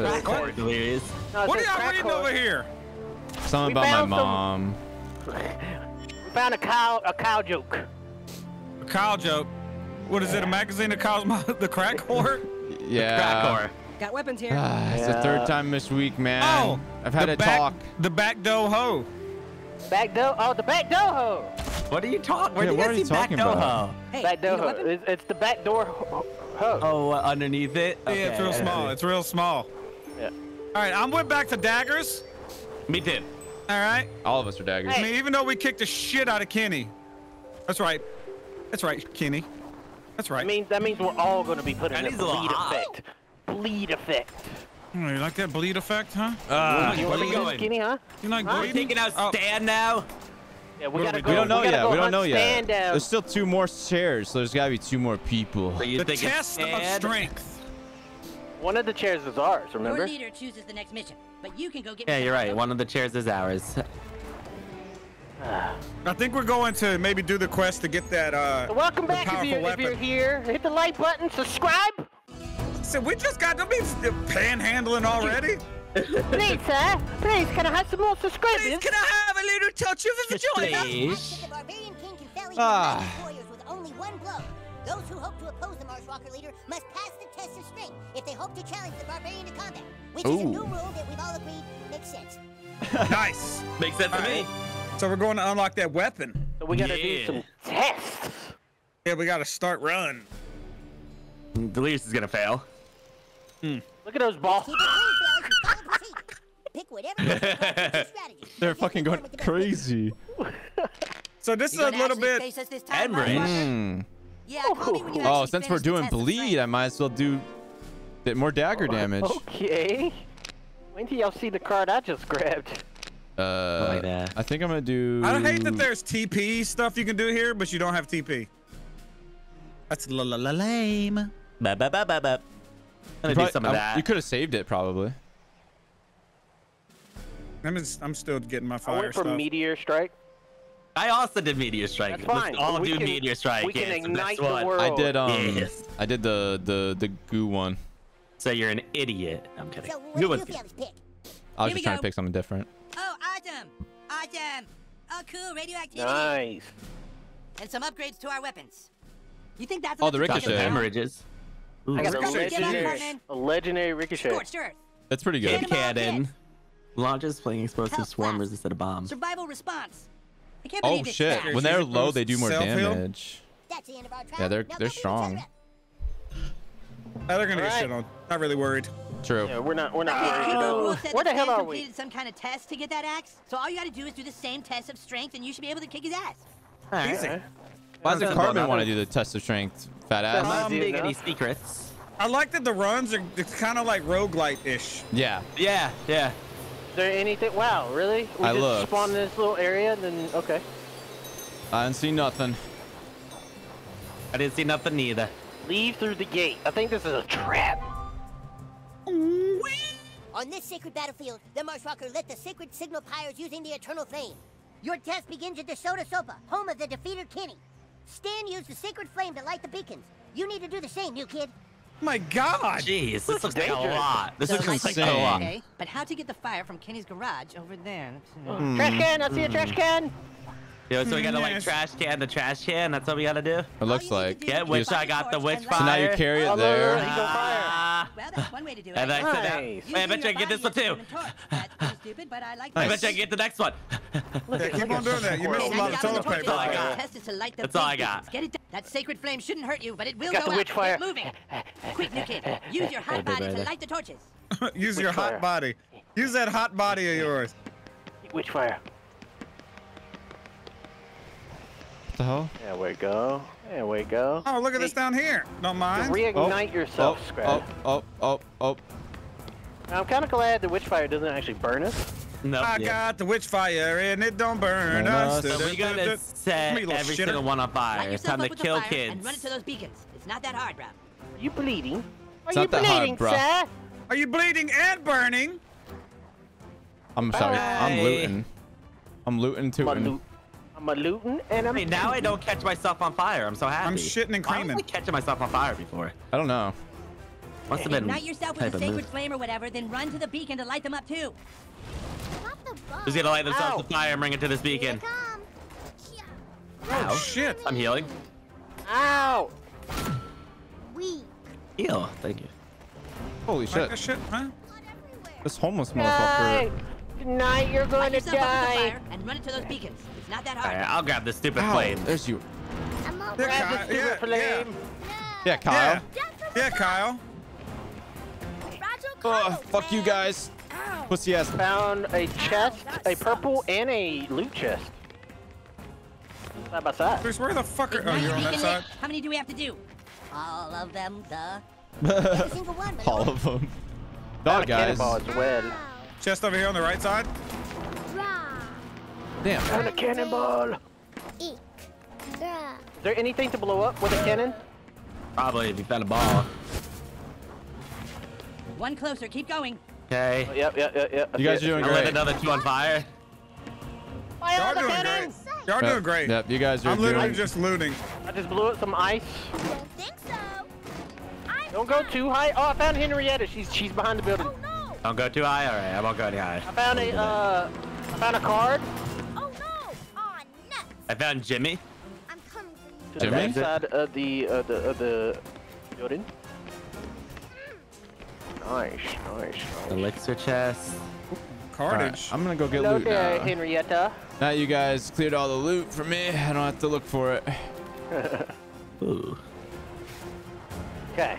Crack Delirious. No, what are y'all reading over here? Something about my mom. We found a cow joke. A cow joke? What is it? A magazine that calls the crack whore? Yeah. Got weapons here. It's the third time this week, man. Oh, I've had a talk. The back door hoe. Back door? Oh, the back door hoe. What are you talking? Where do you see back door hoe? Hey, back door hoe. It's the back door hoe. Oh, underneath it? Okay. Yeah, it's real small. It's real small. Yeah. All right, I'm went back to daggers. Me too. All right. All of us are daggers. Hey. I mean, even though we kicked the shit out of Kenny. That's right. That's right, Kenny. That's right. I mean, that means we're all going to be put in a bleed effect. Bleed effect. Oh, you like that bleed effect, huh? Where we going? Skinny, huh? You like bleeding? Taking out Stan now? Yeah, we don't know yet. We don't know yet. There's still two more chairs, so there's got to be two more people. The test of strength. One of the chairs is ours, remember? Your leader chooses the next mission, but you can go get... Yeah, you're right. One of the chairs is ours. I think we're going to maybe do the quest to get that welcome back if you're here. Hit the like button, subscribe. So we just got to be panhandling already. Please, sir. Please, can I have some more subscribers? Please, can I have a little touch of joy? Please. Those who hope to oppose the Marsh Walker leader must pass the test of strength if they hope to challenge the barbarian to combat, which is a new rule that we've all agreed makes sense. Nice. Makes sense to me. So we're going to unlock that weapon. So we got to do some tests. Yeah, we got to start running. Delirious is going to fail. Look at those balls. Pick whatever. They're fucking going crazy. So this is a little bit... Yeah, oh, since we're doing bleed, I might as well do a bit more dagger damage. Okay. When do y'all see the card I just grabbed? I think I'm going to do... I hate that there's TP stuff you can do here, but you don't have TP. That's lame. Ba-ba-ba-ba-ba. I'm going to do some of that. You could have saved it, probably. I'm still getting my fire stuff. I went for Meteor Strike. I also did Meteor Strike. That's fine. Let's all do Meteor Strike. We can ignite the world. I did, I did the goo one. So you're an idiot. I'm kidding. So what do you pick? I was just trying to pick something different. Oh, awesome. Awesome. Oh, cool. Radioactivity. Nice. And some upgrades to our weapons. You think that's... Oh, the ricochet. Hemorrhages. I got a legendary ricochet. That's pretty good. Kid cannon. Launches playing explosive swarmers instead of bombs. Survival response. Oh shit! When they're low, they do more damage. That's the end of our trial. Yeah, they're strong. They're gonna get shit on. Not really worried. True. Yeah, we're not worried about it. Where the hell are we? Completed some kind of test to get that axe. So all you gotta do is do the same test of strength, and you should be able to kick his ass. Easy. Why does Cartman want to do the test of strength? Fat ass. I'm big any secrets. I like that the runs are kind of like roguelite-ish. Yeah. Yeah. Yeah. There anything? Wow, really? We just spawned in this little area, and then okay. I didn't see nothing. I didn't see nothing either. Leave through the gate. I think this is a trap. Whee! On this sacred battlefield, the Marsh Walker lit the sacred signal pyres using the eternal flame. Your test begins at the Soda Sopa, home of the defeated Kenny. Stan used the sacred flame to light the beacons. You need to do the same, new kid. My God! Jeez, this looks like a lot. This looks like a lot. Okay, but how to get the fire from Kenny's garage over there? Trash can! I see a trash can. Yeah, so we gotta like trash can the trash can. That's what we gotta do. It looks like. Yeah, which I got the witch fire. So now you carry it there. Well, that's one way to do it. And I bet you I get this one too. That's stupid, but I like. I bet you I get the next one. Keep on doing that. You missed a lot of toilet paper. That's all I got. Get it done. That sacred flame shouldn't hurt you, but it will go out. Keep moving. Quick, new kid. Use your hot body to light the torches. Use your hot body. Use that hot body of yours. Witch fire. What the hell? There we go. There we go. Oh, look at this down here. Don't mind. Reignite yourself, Scrap. Oh. I'm kind of glad the witch fire doesn't actually burn us. Nope, I got the witch fire and it don't burn us. So we're gonna set every single one on fire. It's time to kill kids. And run into those beacons. It's not that hard, bro. Are you bleeding? Are you bleeding, sir? Are you bleeding and burning? I'm sorry. I'm looting. I'm looting too. I'm a looting and I'm. Now I don't catch myself on fire. I'm so happy. I'm shitting and creaming. I was catching myself on fire before. I don't know. What's the bedroom? Ignite yourself with a sacred flame or whatever, then run to the beacon to light them up too. Who's gonna light themselves on fire and bring it to this beacon? Ow. Oh shit! I'm healing. Ow! We. Heal. Thank you. Holy shit! Like shit, huh? This homeless motherfucker. Tonight you're going to die. And run it to those beacons. It's not that hard. Right, I'll grab this stupid flame. There's you. Grab the stupid flame. Yeah, Kyle. Yeah, Kyle. Oh, fuck you guys. Pussy ass. Found a chest, a purple, and a loot chest. Side by side. Chris, where the fuck are you're on that side? How many do we have to do? All of them, duh. Every single one. All of them. Dog guys. Chest over here on the right side. Damn. Found a cannonball. Is there anything to blow up with a cannon? Probably if you found a ball. One closer. Keep going. Okay. Yep. You guys are doing great. I'll let another two on fire. Fire on the cannon. Y'all doing great. Yep, you guys are doing great. I'm literally just looting. I just blew up some ice. I don't think so. Don't go too high. Oh, I found Henrietta. She's behind the building. Oh, no. Don't go too high. All right, I won't go any higher. I found a card. Oh no! Oh nuts. I found Jimmy. I'm coming for you. Jimmy? Inside of the building. Nice. Elixir chest. Cartage. Right, I'm gonna go get loot now. Henrietta. Now you guys cleared all the loot for me. I don't have to look for it. Ooh. Okay.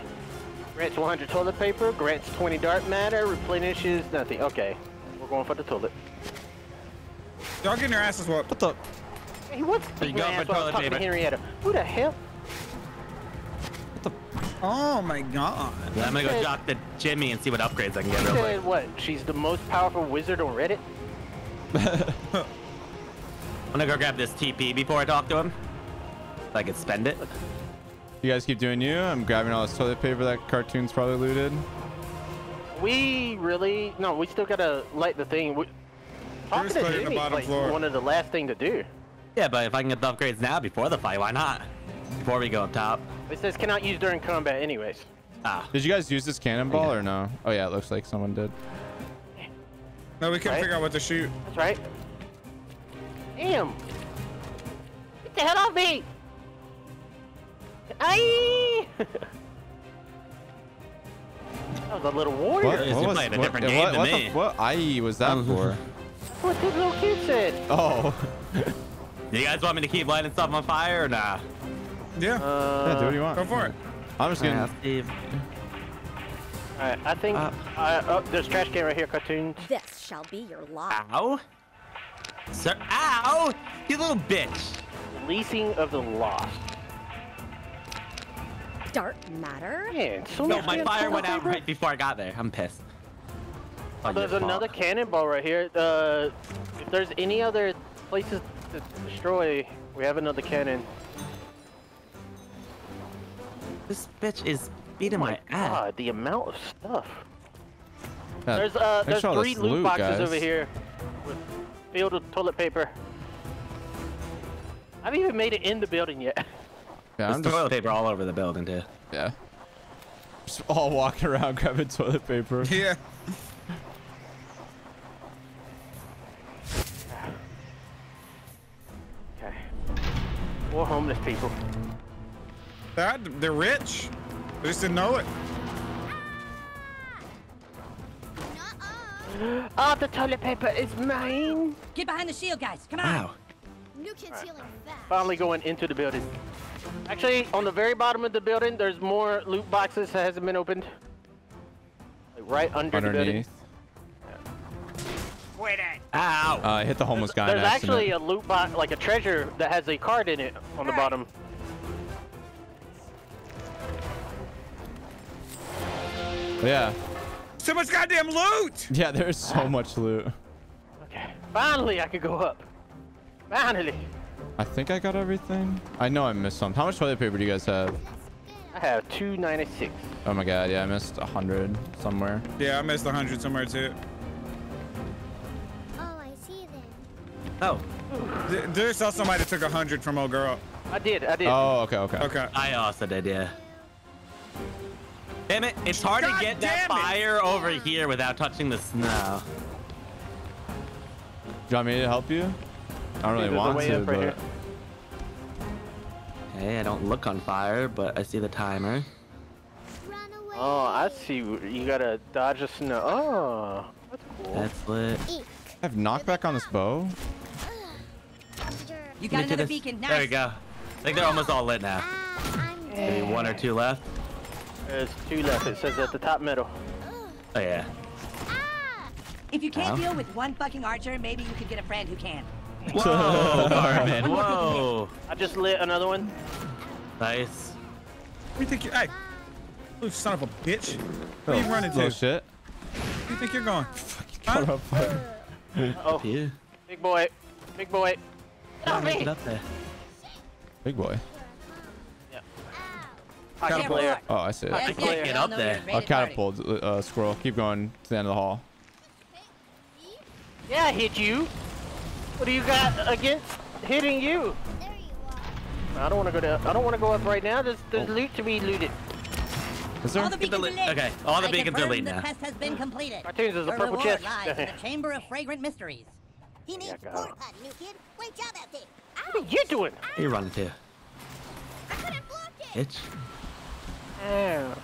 Grants 100 toilet paper. Grants 20 dark matter. Replenishes nothing. Okay. We're going for the toilet. Y'all getting your asses whooped. What the? Hey, what's the going for toilet paper? Henrietta. Who the hell? Oh my god. I'm gonna go talk to Jimmy and see what upgrades I can get real quick. What? She's the most powerful wizard on Reddit? I'm gonna go grab this TP before I talk to him. So I can spend it. You guys keep doing you. I'm grabbing all this toilet paper that Cartoonz probably looted. We really... No, we still gotta light the thing. Talking to Jimmy is like one of the last thing to do. Yeah, but if I can get the upgrades now before the fight, why not? Before we go up top. It says cannot use during combat anyways. Ah. Did you guys use this cannonball or no? Oh yeah, it looks like someone did. No, we couldn't figure out what to shoot. That's right. Damn. Get the hell off me. Aye. That was a little warrior. What was, playing a different game than me. What aye was that for? What this little kid said. Oh. You guys want me to keep lighting stuff on fire or nah? Yeah, do what you want. Go for it. I'm just gonna. All right, I think there's a trash can right here, Cartoonz. This shall be your lot. Ow, sir! Ow, you little bitch! Releasing of the lost. Dark matter. Man, so no, my fire went out right before I got there. I'm pissed. Oh, there's another cannonball right here. If there's any other places to destroy, we have another cannon. This bitch is beating my ass. God, the amount of stuff. Yeah, there's three loot boxes over here filled with toilet paper. I haven't even made it in the building yet. Yeah, there's toilet paper all over the building, dude. Yeah. Just all walking around grabbing toilet paper. Yeah. Okay. More homeless people. They're rich. I just didn't know it. Oh, the toilet paper is mine. Get behind the shield, guys. Come on. Wow. New kid's healing fast. Finally going into the building. Actually, on the very bottom of the building, there's more loot boxes that hasn't been opened. Like right underneath. The building. Yeah. Wait a Ow. I hit the homeless guy. There's actually a loot box, like a treasure that has a card in it on the bottom. Yeah. So much goddamn loot! Yeah, there's so much loot. Okay. Finally, I could go up. Finally. I think I got everything. I know I missed some. How much toilet paper do you guys have? I have 296. Oh my god, yeah, I missed 100 somewhere. Yeah, I missed 100 somewhere too. Oh, I see them. Oh. There's saw somebody that took 100 from old girl. I did. Oh, okay. I also did, yeah. Damn it, it's hard to get that fire over here without touching the snow. Do you want me to help you? I don't really want to, but... Hey, I don't look on fire, but I see the timer. Oh, I see. You gotta dodge the snow. Oh, that's cool. That's lit. I have knockback on this bow. You got another beacon. Nice. There we go. I think they're almost all lit now. Maybe one or two left. There's two left. It says at the top middle. Oh, yeah. If you can't deal with one fucking archer, maybe you could get a friend who can. Whoa, Cartman. Whoa. I just lit another one. Nice. What do you think you... Hey, you son of a bitch. Where are you running to? Shit. Where do you think you're going? Huh? Oh, yeah. Big boy. Big boy. Help me. Get up there. Big boy. Catapult. Oh, I see it. I can't get up there. Oh, catapult, Squirrel. Keep going to the end of the hall. Yeah, I hit you. What do you got against hitting you? There you are. I don't want to go down. I don't want to go up right now. There's loot to be looted. Is there? All the beacons are lit. Okay, all the beacons are lit now. The test has been completed. Cartoonz is a purple chest. The Chamber of Fragrant Mysteries. He needs more pot, new kid. Great job out there. What are you doing? You're running too. I couldn't block it. It's. Oh.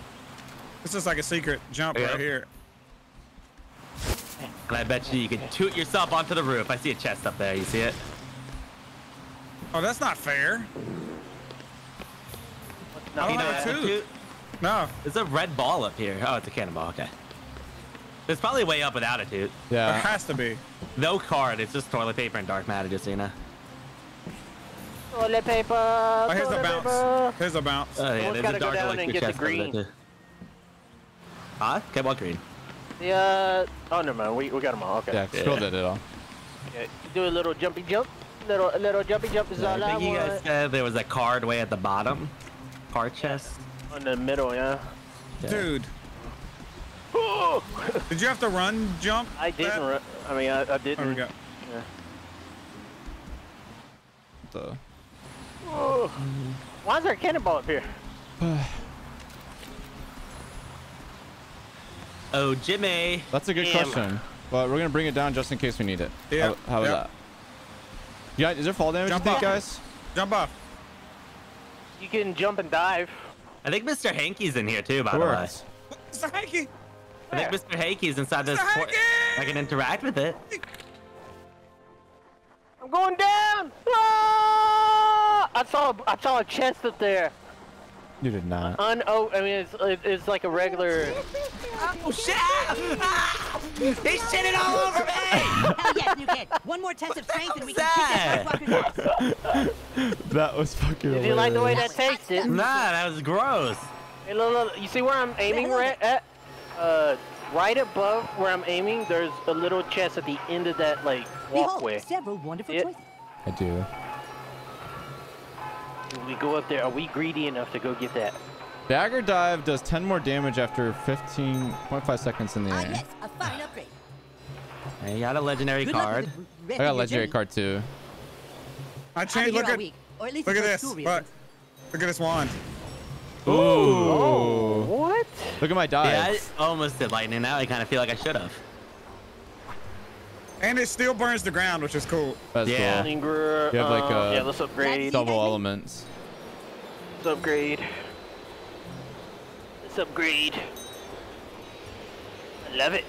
This is like a secret jump right here. And I bet you you can toot yourself onto the roof. I see a chest up there. You see it? Oh, that's not fair. I don't have a toot. No. There's a red ball up here. Oh, it's a cannonball. Okay. It's probably way up without a toot. Yeah. It has to be. No card. It's just toilet paper and dark matter, just so you know. Toilet paper. Oh, here's a bounce. Here's a bounce. Oh, yeah, there's a dark electric chest over there too. Huh? Kept on green. Yeah. Oh, never mind. We got them all. Okay. Yeah, Squirrel did it all. Yeah. Do a little jumpy jump. Little jumpy jump is all I want. I think you guys said there was a card way at the bottom. Card chest. On the middle, yeah. Dude. Did you have to run jump? I didn't run. I mean, I didn't. There we go. Yeah. So. Oh, why is there a cannonball up here? Oh, Jimmy. That's a good question, but we're gonna bring it down just in case we need it. Yeah. How was that? Yeah. Is there fall damage? Jump off, guys. Jump off. You can jump and dive. I think Mr. Hankey's in here too, by the way. Mr. Hankey. I think Mr. Hankey's inside this port. I can interact with it. I'm going down. Ah! I saw a chest up there. You did not. I mean, it's like a regular. Oh shit! Ah! They shitted all over me. Hell yes, new kid. One more test of strength and we can kick that motherfucker's ass. That was fucking. Did you like the way that tasted? Nah, that was gross. Hey, look, you see where I'm aiming right at? Right above where I'm aiming, there's a little chest at the end of that like walkway. Behold, several wonderful choices. I do. We go up there. Are we greedy enough to go get that? Dagger dive does 10 more damage after 15.5 seconds in the air. Yes, a fine upgrade. I got a legendary card. I got a legendary card too. I changed. Look at this. Look at this wand. Ooh. Oh, what? Look at my dive. Yeah, I almost did lightning. Now I kind of feel like I should have. And it still burns the ground, which is cool. That's cool. You have like a let's upgrade. Double elements. Let's upgrade. Let's upgrade. I love it.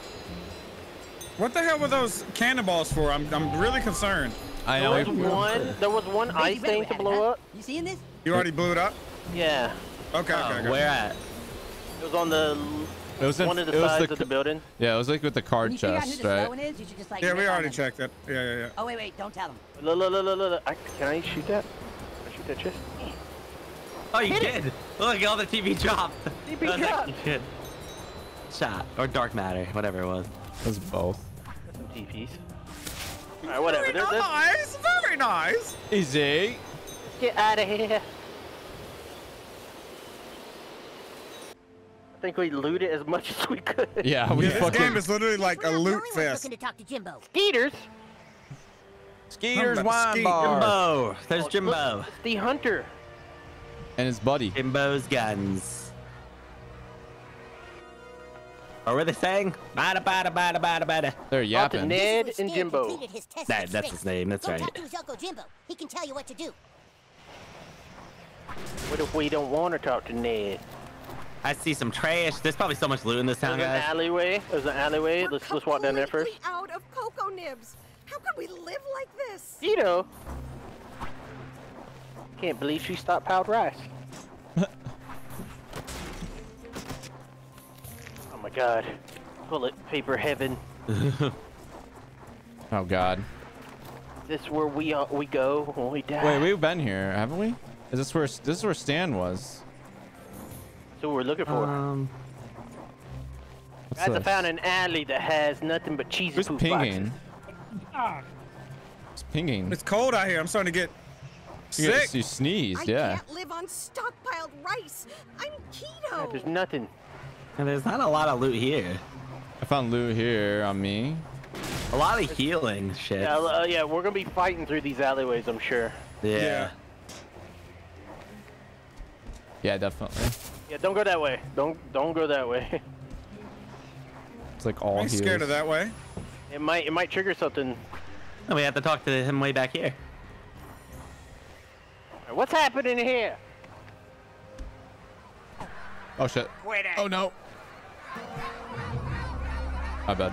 What the hell were those cannonballs for? I'm really concerned. I know. There was one ice thing to blow up. You seeing this? You already blew it up? Yeah. Okay. Okay. Where at? It was on the. It was one of the sides of the building. Yeah, it was like with the card chest, right? Yeah, we already checked it. Yeah. Oh, wait, don't tell them. Look. Can I shoot that? Can I shoot that chest? Oh, you did. Look, all the TV dropped. TV dropped. Shot. Or dark matter, whatever it was. It was both. Some TPs. All right, whatever. Very nice. Very nice. Easy. Get out of here. I think we looted as much as we could. Yeah, this game is literally like a loot fest. Looking to talk to Jimbo. Skeeter's wine bar. Jimbo. There's Jimbo. Look, the hunter. And his buddy. Jimbo's guns. What were they saying? Bada bada bada bada bada. They're yapping. Ned and Jimbo. That's his name. That's right. Go talk to his Uncle Jimbo. He can tell you what to do. What if we don't want to talk to Ned? I see some trash. There's probably so much loot in this town, guys. There's an alleyway. Let's walk down there first. Out of cocoa nibs. How could we live like this? You know. Can't believe she stockpiled rice. Oh my god. Bullet paper heaven. Oh god. This is where we go when we die. Wait, we've been here, haven't we? Is this where Stan was? So we're looking for. Guys, I found an alley that has nothing but cheesy poop boxes. It's pinging. It's cold out here. I'm starting to get sick. You sneezed, yeah. I can't live on stockpiled rice. I'm keto. God, there's nothing. And there's not a lot of loot here. I found loot here on me. A lot of healing shit. Yeah, we're gonna be fighting through these alleyways, I'm sure. Yeah. Yeah, definitely. Yeah, don't go that way. Don't go that way. It's like all. I'm scared of that way. It might trigger something. And we have to talk to him way back here. What's happening here? Oh shit! Wait, oh no! My bad.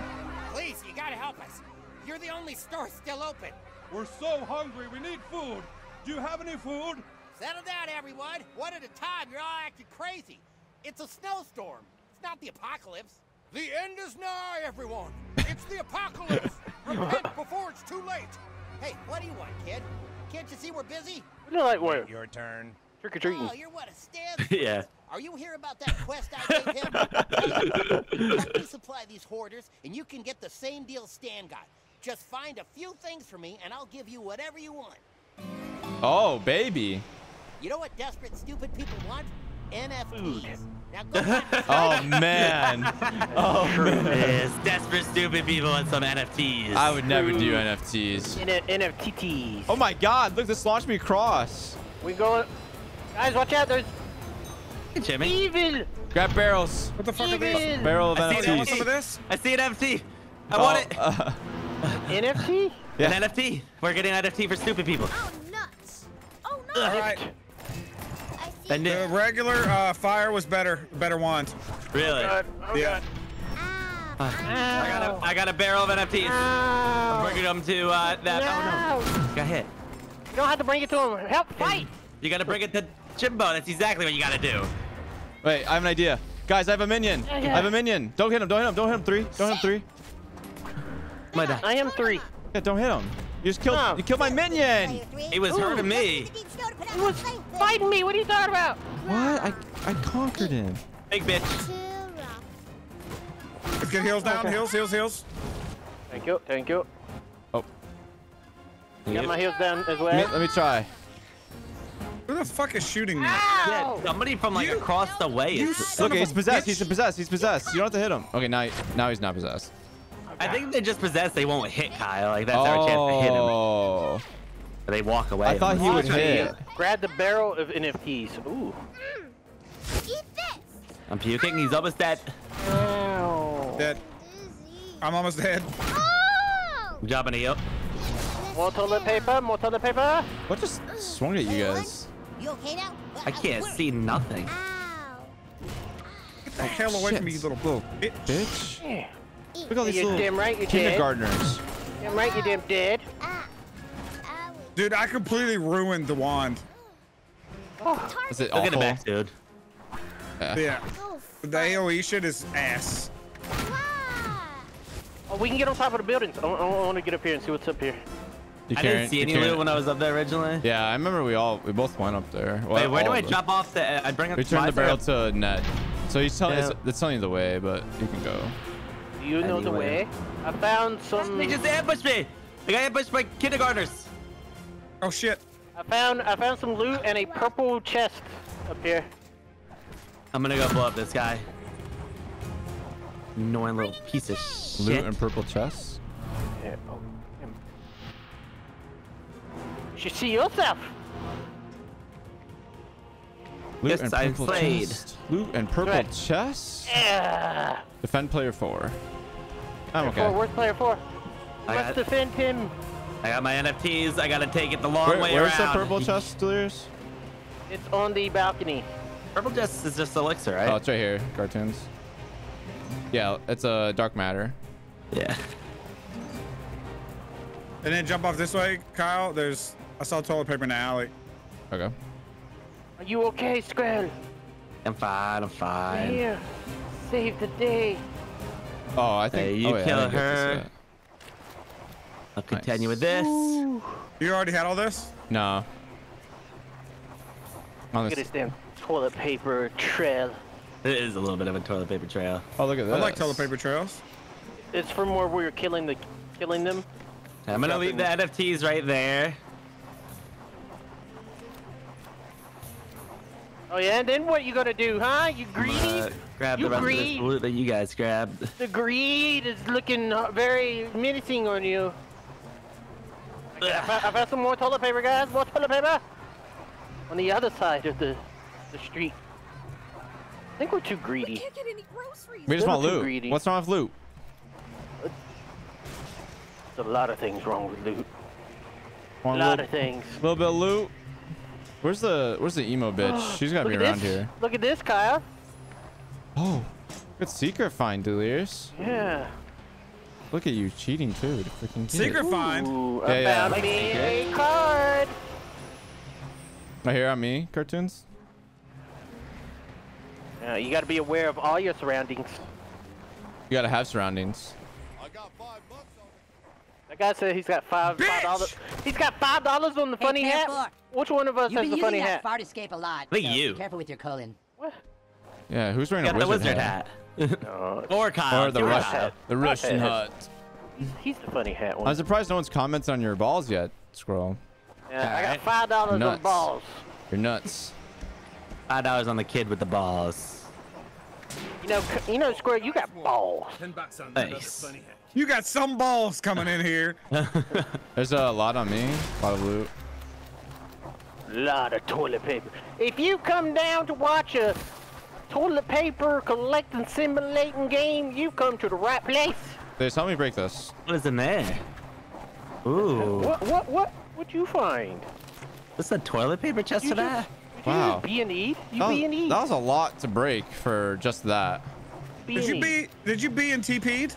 Please, you gotta help us. You're the only store still open. We're so hungry. We need food. Do you have any food? Settle down, everyone. One at a time. You're all acting crazy. It's a snowstorm. It's not the apocalypse. The end is nigh, everyone. It's the apocalypse. Repent before it's too late. Hey, what do you want, kid? Can't you see we're busy? No, like where? Your turn. Trick or treating. Oh, you're what a stand. Yeah. Are you here about that quest I gave him? Hey, let me supply these hoarders, and you can get the same deal Stan got. Just find a few things for me, and I'll give you whatever you want. Oh, baby. You know what desperate, stupid people want? NFTs. Now go back. Oh, man. Oh, man. Desperate, stupid people want some NFTs. I would never do NFTs. NFTs. Oh, my God. Look, this launched me across. We go. Guys, watch out. There's Jimmy. Evil. Grab barrels. What the fuck are these? Barrel of NFTs. I want some of this. I see an NFT. I want it. NFT? Yeah. An NFT. We're getting an NFT for stupid people. Oh, nuts. Oh, nuts. All right. The regular fire was better wand. Really? Oh God. Oh yeah. God. I got a barrel of NFTs. I'm bringing them to that. No. Oh no! Got hit. You don't have to bring it to him. Help fight. You gotta bring it to Jimbo. That's exactly what you gotta do. Wait, I have an idea, guys. I have a minion. Okay. I have a minion. Don't hit him. Don't hit him. Don't hit him. Three. Don't hit him. Three. I am three. Yeah, don't hit him. You just killed. No. You killed my minion. It was hurting me. He was fighting me. What are you talking about? What? I conquered him. Big bitch. Let's get heals down. Okay. Heals. Thank you. Oh. Got my heals down as well. Let me try. Who the fuck is shooting me? Yeah, somebody from like across the way. Look, he's possessed. He's possessed. You don't have to hit him. Okay, now he's not possessed. I think they just possessed. They won't hit Kyle. Like that's our chance to hit him. Oh. They walk away. I thought he would hit. Grab the barrel of NFTs. Ooh. Eat this. I'm puking. He's almost dead. Ow. Dead. I'm almost dead. Oh. Dropping a yelp. More toilet paper. What just swung at you guys? You okay now? I can't see nothing. Ow. Get the hell away from me, you little bitch. Yeah. Look at all these little kindergartners. Damn right, you damn dead. Dude, I completely ruined the wand. Oh. Is it awful? Look at the back, dude. Yeah. The AOE shit is ass. Oh, we can get on top of the buildings. I want to get up here and see what's up here. I didn't see any loot when I was up there originally. Yeah, I remember we both went up there. Well, wait, where do I drop off the? I bring up. We turn the barrel to Ned. So he's telling you the way, but you can go. You know the way. I found some. They just ambushed me. They got ambushed by kindergartners. Oh shit. I found some loot and a purple chest up here. I'm gonna go blow up this guy. You annoying little piece of shit. Loot and purple chest. Yeah. Oh. You should see yourself. Loot yes, I played. Chest. Loot and purple right. chest. Yeah. Defend player 4. I'm okay. Worth player 4. Let's defend him. I got my NFTs. I gotta take it the long way around. Where's the purple chest, Delirious? It's on the balcony. Purple chest is just elixir, right? Oh, it's right here. Cartoonz. Yeah, it's a dark matter. Yeah. And then jump off this way, Kyle. There's I saw toilet paper in the alley. Okay. Are you okay, Squirrel? I'm fine. I'm fine. Here, save the day. Oh, I think you killed her. I'll continue with this. Ooh. You already had all this? No. Look at this damn toilet paper trail. It is a little bit of a toilet paper trail. Oh, look at that. I like toilet paper trails. It's from where we were killing them. I'm gonna leave the NFTs right there. Oh yeah, and then what you gonna do, huh? You greedy? Grab the rest of this loot that you guys grabbed. The greed is looking very menacing on you. I've got some more toilet paper, guys. More toilet paper on the other side of the street. I think we're too greedy. We can't get any groceries. We just want loot. Greedy. What's wrong with loot? There's a lot of things wrong with loot. A lot of things. A little bit of loot. Where's the emo bitch? She's gotta be around here. Look at this, Kyle. Oh, good secret find, Delirious. Yeah. Look at you cheating too. To freaking secret find. Ooh, yeah, about me a card. Right here on me, Cartoonz. You gotta be aware of all your surroundings. You gotta have surroundings. I got $5 on it. That guy said he's got $5. He's got $5 on the funny hat. Four. Which one of us has the funny hat? Fart escape a lot. Look you. Be careful with your colon. What? Yeah, who's wearing a wizard hat? No, or Kyle. Or the Russian hat. The Russian hat. He's the funny hat one. I'm surprised no one's commented on your balls yet, Squirrel. Yeah, I got $5 on balls. You're nuts. $5 on the kid with the balls. You know, Squirrel, you got balls. Nice. You got some balls coming in here. There's a lot on me. A lot of loot. A lot of toilet paper. If you come down to watch a toilet paper collecting simulating game, you come to the right place. Please help me break this. What is in there? Ooh. What'd you find? What's that toilet paper chest to that? Wow. You B&E'd? That was a lot to break for just that. Did you B and TP'd?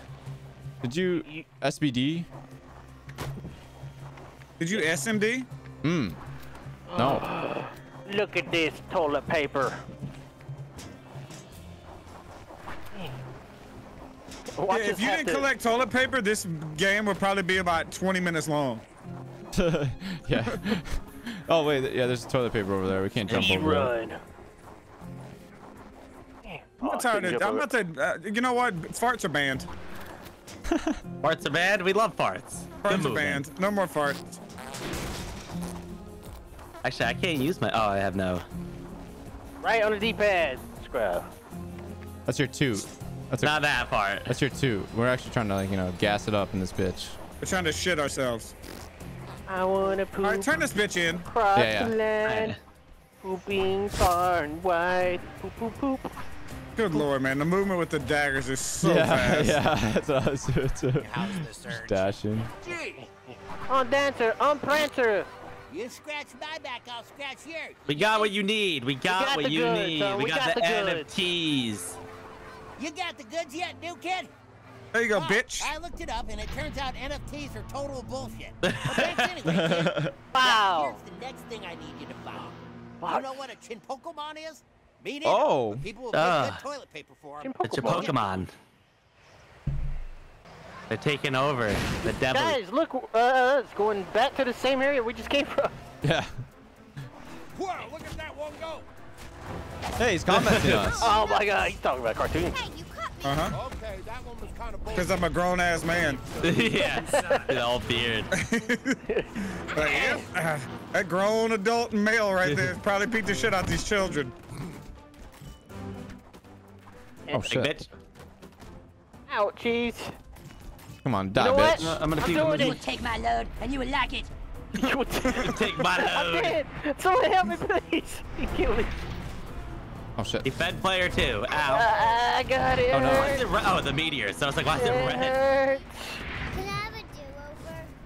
Did you SBD? Did you SMD? Hmm. No. Look at this toilet paper. Yeah, if you didn't collect toilet paper, this game would probably be about 20 minutes long. Yeah. Oh wait, yeah. There's toilet paper over there. We can't jump over. Run. I'm not tired. You know what? Farts are banned. Farts are banned. We love farts. Farts are banned. No more farts. Actually, I can't use my. Oh, I have no. Right on the D-pad, Squirrel. That's your 2. That's not that part. That's your 2. We're actually trying to, like, you know, gas it up in this bitch. We're trying to shit ourselves. I wanna poop. All right, turn this bitch in. Across the land, pooping far and wide. Poop, poop, poop. Good lord, man. The movement with the daggers is so fast. Yeah, that's us too. Dashing. Gee. On dancer, on prancer. You scratch my back, I'll scratch yours. We got what you need. We got what you need. We got the NFTs. You got the goods yet, new kid? There you go, bitch. I looked it up, and it turns out NFTs are total bullshit. But thanks anyway, kid. Wow. Here's the next thing I need you to find. You know what a chin Pokemon is? Me neither. Oh. But people will make good toilet paper for them. It's a Pokemon. They're taking over. The devil. Guys, look. It's going back to the same area we just came from. Yeah. Whoa, look at that one go. Hey, he's commenting on us. Oh my god, he's talking about Cartoonz. Hey, you cut me. Uh-huh. Okay, that one was kind of bold. Because I'm a grown ass man. Yeah. An old beard. That grown adult male right there probably beat the shit out of these children. Oh shit. Ouchies. Come on, die, bitch. No, I'm gonna take my load, and you will like it. You will take my load. Someone help me, please. He killed me. Oh, shit. Defend player 2. Ow. I got it. Oh, no. Oh, the meteor. So I was like, why is it red? Can I have a do-over?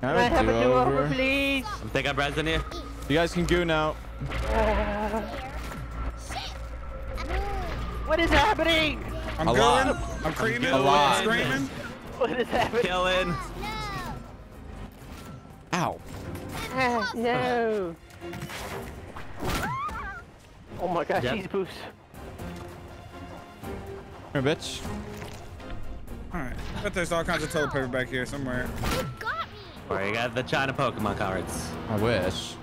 Can I have a do-over, please? I think I'm resin here. You guys can go now. What is happening? I'm going. I'm creaming. I'm screaming. What is happening? Killing. No. Ow. No. Oh my gosh, he's boost. Here, bitch. Alright. I bet there's all kinds of toilet paper back here somewhere. You got me. Alright, you got the China Pokemon cards. I wish.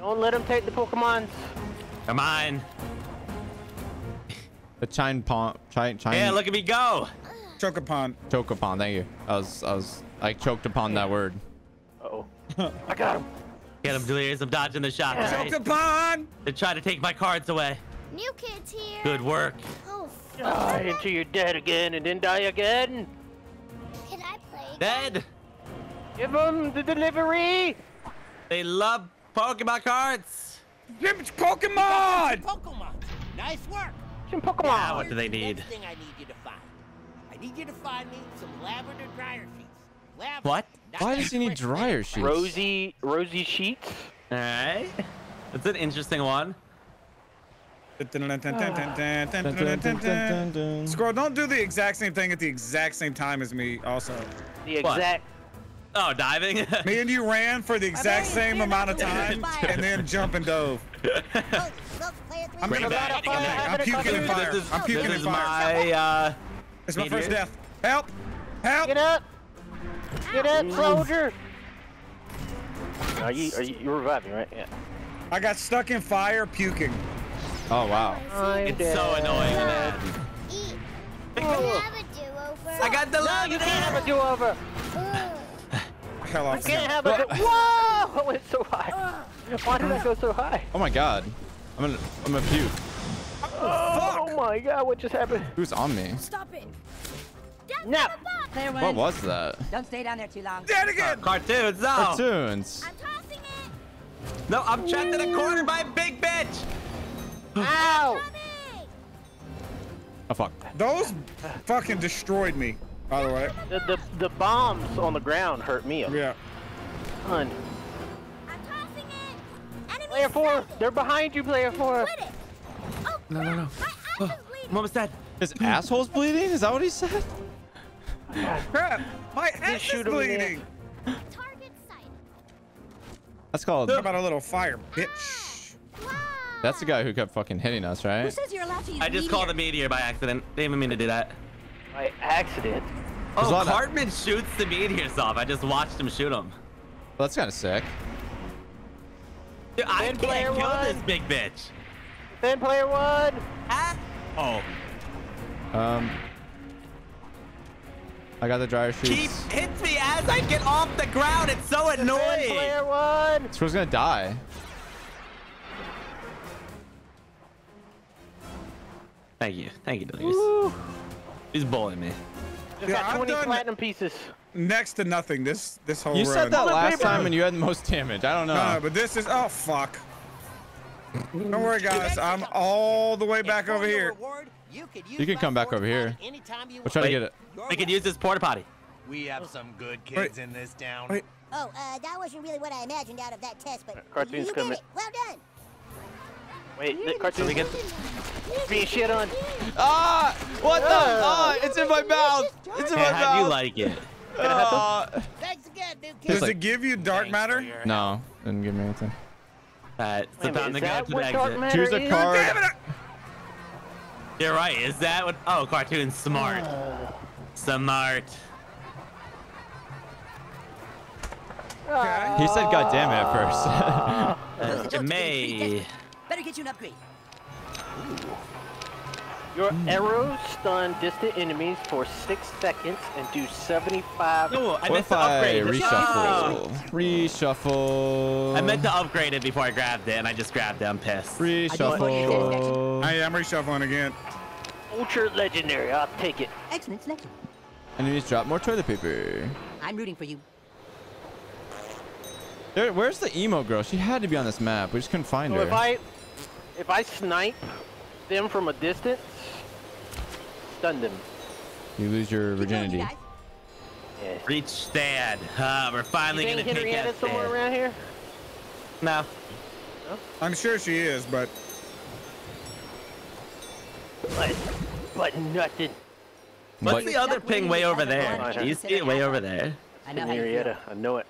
Don't let him take the Pokemon. They're mine. The China Pond. Yeah, look at me go. Chocopon. Chocopon, thank you. I choked upon that word. Uh oh. I got him. Get him, Delirious. I'm dodging the shot. Chocopon! They're trying to take my cards away. New kids here. Good work. Oh, die until you're dead again and then die again. Can I play again? Ned! Give them the delivery! They love Pokemon cards! Give them Pokemon! Pokemon! Nice work! Some Pokemon! Yeah, what do they need? Next thing I need you to find. I need you to find me some lavender dryer sheets. Lavender. What? Why does he need dryer sheets? Rosy sheets. All right, that's an interesting one. Squirrel, don't do the exact same thing at the exact same time as me. Also, the exact. What? Oh, diving. Me and you ran for the exact same amount of time and then jump and dove. I'm gonna light up fire. I'm puking in fire. I'm puking in fire. It's my first death. Help! Help! Get up! Get up, soldier! You're reviving, right? Yeah. I got stuck in fire puking. Oh, wow. It's so annoying, man. Can I have a do-over? I got the love. You can't have a do-over. I can't have a do-over. Whoa! I went so high. Why did I go so high? Oh, my God. I'm gonna puke. Oh, my God. What just happened? Who's on me? Stop it. No. What was that? Don't stay down there too long. Dead again. Cartoonz. No. Cartoonz. I'm tossing it. No, I'm trapped in a corner by a big bitch. Ow. Oh, fuck. Those fucking destroyed me, by the way. The bombs on the ground hurt me. Yeah. Ton. I'm tossing it. Enemy player 4. They're behind you, player 4. Quit it. Oh, no. My ass is bleeding. Mom is dead. His asshole's bleeding? Is that what he said? Oh, crap! My ass is bleeding! Target sight. That's called... How about a little fire, bitch? Wow. That's the guy who kept fucking hitting us, right? Who says you're allowed to use meteor? Called a meteor by accident. They didn't mean to do that. By accident? Oh, Cartman shoots the meteors off. I just watched him shoot them. Well, that's kind of sick. Dude, I can't kill this big bitch. Then player 1! Ah. Oh. I got the dryer sheets. Keith hits me as I get off the ground. It's so annoying. Player 1. Squirrel's gonna die. Thank you. Thank you, Delirious. He's bullying me. Just got 20 platinum pieces. Next to nothing. This whole. You run. Said that last time and you had the most damage. I don't know. No, but this is. Oh fuck. Don't worry, guys. I'm all the way back over here. You can come back over here. We'll try to get it. We can use this porta potty. We have some good kids in this town. Oh, that wasn't really what I imagined out of that test, but Cartoonz coming. Well done. Wait, Cartoonz again. Being shit on. Ah! What the? Ah! It's in my mouth. It's in my mouth. How do you like it? Thanks again, new kid. Does it give you dark matter? No, didn't give me anything. Alright, it's time to go to the exit. Choose a card. You're right. Is that what? Oh, Cartoonz smart. Smart. He said "God damn it" at first. May. Better get you an upgrade. Your arrows stun distant enemies for 6 seconds and do 75. No, I meant to upgrade. Reshuffle. I meant to upgrade it before I grabbed it, and I just grabbed it. I'm pissed. Reshuffle. I'm reshuffling again. Ultra legendary. I'll take it. Excellent selection. Enemies drop more toilet paper. I'm rooting for you. There, where's the emo girl? She had to be on this map. We just couldn't find her. If I snipe them from a distance, stunned him. You lose your virginity. Yeah. Reach Stan. We're finally going to pick Henrietta somewhere around here? No. No. I'm sure she is, but... But nothing. What's the other ping way over there? Do you see it way over there? I know Henrietta. I know it.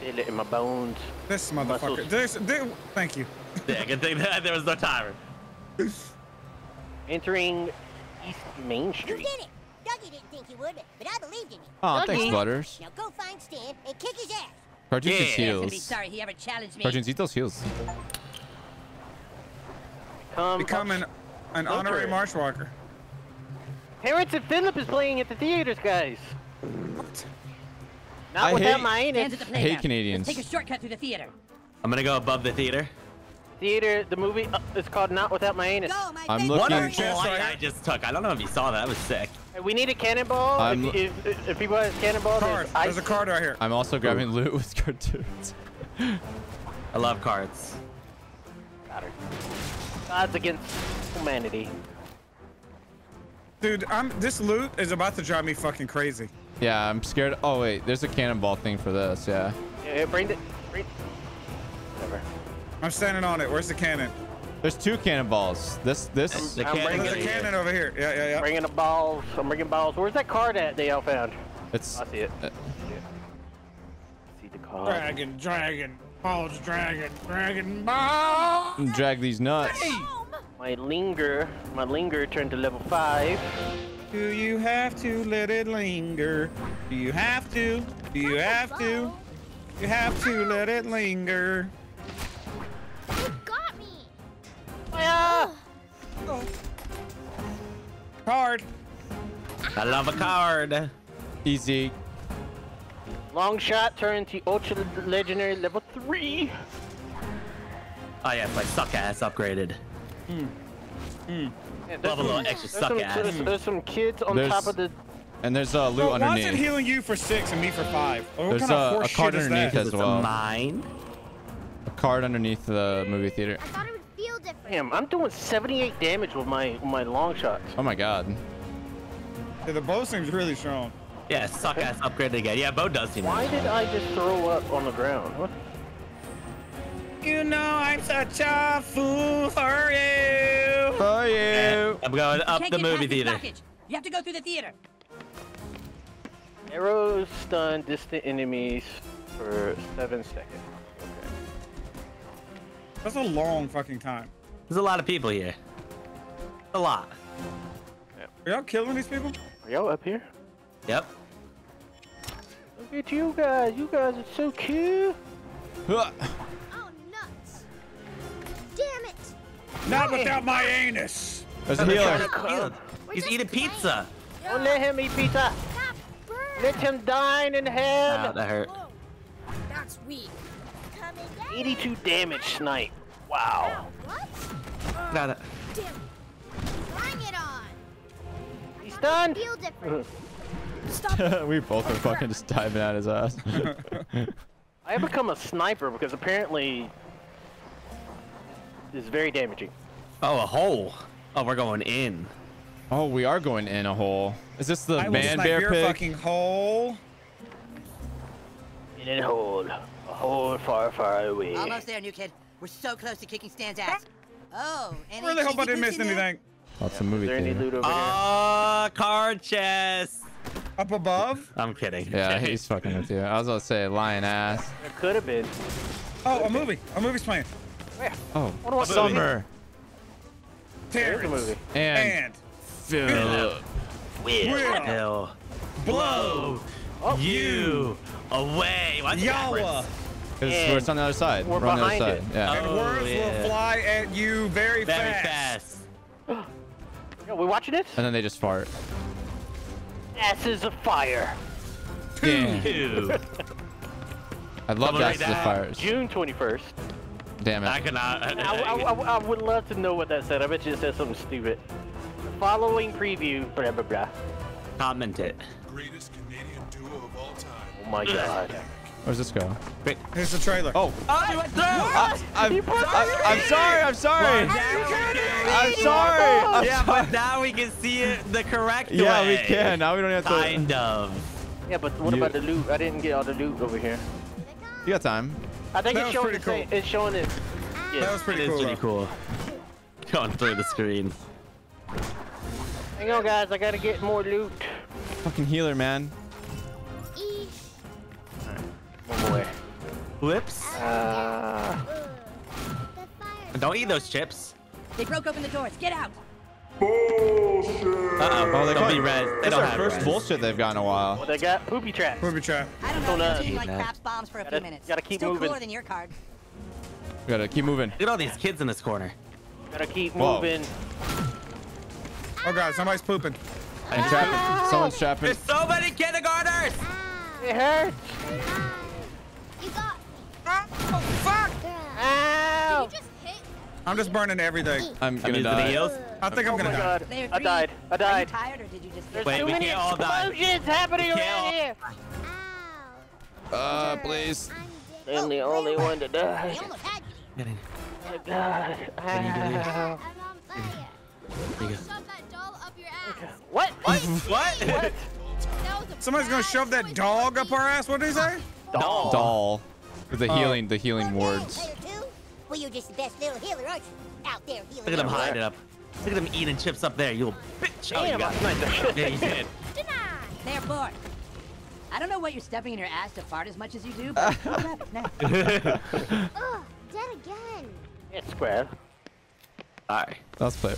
Feel it in my bones. This motherfucker. Thank you. Yeah, good thing that there was no timer. Entering East Main Street. You did it. Dougie didn't think he would, but I believed in him. Oh, thanks, Butters. Now go find Stan and kick his ass. Cartoonz eats heels. Sorry he ever challenged me. Cartoonz eats those heels. Become an honorary Marsh Walker. Terrence and Phillip is playing at the theaters, guys. What? Not without my anus. I hate Canadians. Let's take a shortcut through the theater. I'm gonna go above the theater. The movie is called Not Without My Anus. Go, my I'm looking at I just took. I don't know if you saw that. That was sick. We need a cannonball. If people have cannonball, there's a card right here. I'm also grabbing loot with Cartoonz. I love cards. Got her. Odds against humanity. Dude, this loot is about to drive me fucking crazy. Yeah, I'm scared. Oh wait, there's a cannonball thing for this. Yeah. Yeah, bring it. Whatever. I'm standing on it. Where's the cannon? There's two cannonballs. This. There's a cannon over here. Yeah, yeah, yeah. Bringing the balls. I'm bringing balls. Where's that card at? They all found. It's. I see it. See the card. Dragon. Balls, dragon ball. Drag these nuts. Hey. My linger turned to level 5. Do you have to let it linger? Do you have to? Do you have to? You have to let it linger. You got me. Yeah. Oh. Card. I love a card. Easy. Long shot turned to ultra legendary level 3. Oh yeah, my suck ass upgraded. Yeah, love a little extra suck ass. There's some kids on top of the. And there's a loot underneath. Why is it healing you for 6 and me for 5? Oh, there's a card underneath as well. Mine. A card underneath the movie theater. I thought it would feel different. Damn, I'm doing 78 damage with my long shots. Oh my god. Yeah, the bow seems really strong. Yeah, suck ass upgraded again. Yeah, bow does seem. Why did I just throw up on the ground? What? You know I'm such a fool for you. I'm going up the movie theater. You have to go through the theater. Arrows stun distant enemies for 7 seconds. That's a long fucking time. There's a lot of people here. A lot. Yep. Are y'all killing these people? Are y'all up here? Yep. Look at you guys. You guys are so cute. Huh. Oh, nuts. Damn it. Not without my anus. There's a healer. He's eating pizza. Yeah. Don't let him eat pizza. Let him dine in hell. Wow, that hurt. Whoa. That's weak. 82 damage snipe. Wow. What? Got it. Bring it on. He's stunned. We both are fucking just diving out his ass. I have become a sniper because apparently it's very damaging. Oh, a hole. Oh, we're going in. Oh, we are going in a hole. Is this the man bear pig? Fucking hole. In a hole. A hole far, far away. Almost there, new kid. We're so close to kicking Stan's ass. Oh, and I really hope I didn't miss anything. Lots of movie theater. Ah, card chest. Up above? I'm kidding. Yeah, he's fucking with you. I was gonna say lion ass. It could have been. Oh, a movie. A movie's playing. Where? Oh, summer. There's a movie. And Phil will blow you away. Yawa. It's on the other side. We're on the other side. Yeah. And words will fly at you very fast. Yo, we watching this? And then they just fart. Asses of fire. I love asses of fire. June 21st. Damn it. I cannot. I would love to know what that said. I bet you it said something stupid. The following preview. Blah, blah, blah. Comment it. Greatest Canadian duo of all time. Oh my god. Where's this go? Wait, here's the trailer. Oh. I'm sorry. I'm sorry. Yeah, but now we can see it the correct way. Yeah, we can. Now we don't have to. Kind of. Yeah, but what about the loot? I didn't get all the loot over here. You got time. I think it's showing, it's showing it. Yeah. That was pretty cool. It is pretty cool. Going through the screen. Hang on, guys. I gotta get more loot. Fucking healer, man. One more. Flips. Don't eat those chips. They broke open the doors. Get out. Bullshit. Oh, they'll be red. That's our first bullshit they've got in a while. Well, they got poopy traps. Poopy trap. I don't know. It's like crap bombs for a few minutes. Gotta keep moving. Still cooler than your card. Gotta keep moving. Look at all these kids in this corner. Gotta keep moving. Oh god, somebody's pooping. Someone's trapping. There's so many kindergartners. It hurts. You got. Oh fuck! Ow. Did you just hit? I'm just burning everything. I'm gonna die. I think I'm gonna die. I died. Are you tired or did you just? There's too many explosions happening around here. Please. I'm the only one to die. Get in. Oh god. Ow. I'm on fire. Shove that doll up your ass. What? What? What? Somebody's gonna shove that dog up our ass. What did he say? Doll. Doll. The healing wards. Well, you're just the best little healer out there. Look at them hiding up. Look at them eating chips up there. You bitch. Oh, you got it. Yeah, you did. They're bored. I don't know what you're stepping in your ass to fart as much as you do, but oh, dead again. It's Square. All right, let's play.